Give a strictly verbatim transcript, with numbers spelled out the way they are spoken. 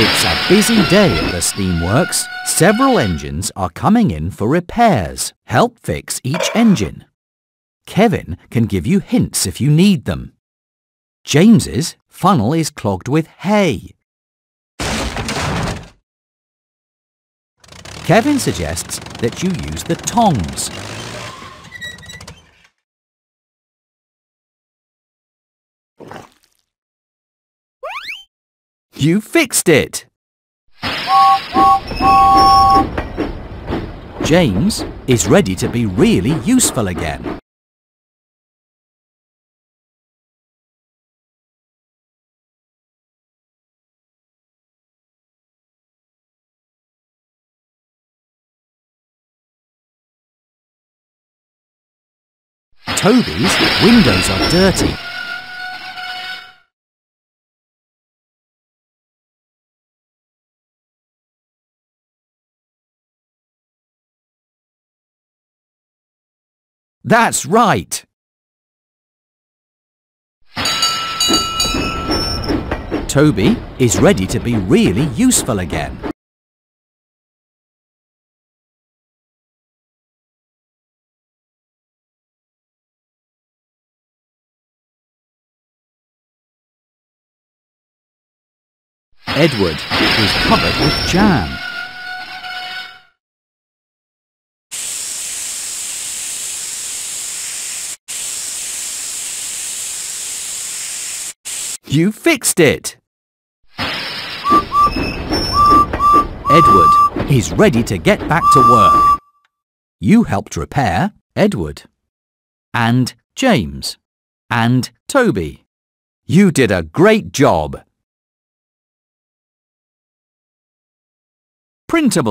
It's a busy day at the steamworks. Several engines are coming in for repairs. Help fix each engine. Kevin can give you hints if you need them. James's funnel is clogged with hay. Kevin suggests that you use the tongs. You fixed it! James is ready to be really useful again. Toby's windows are dirty. That's right! Toby is ready to be really useful again. Edward is covered with jam. You fixed it! Edward is ready to get back to work. You helped repair Edward and James and Toby. You did a great job. Printable.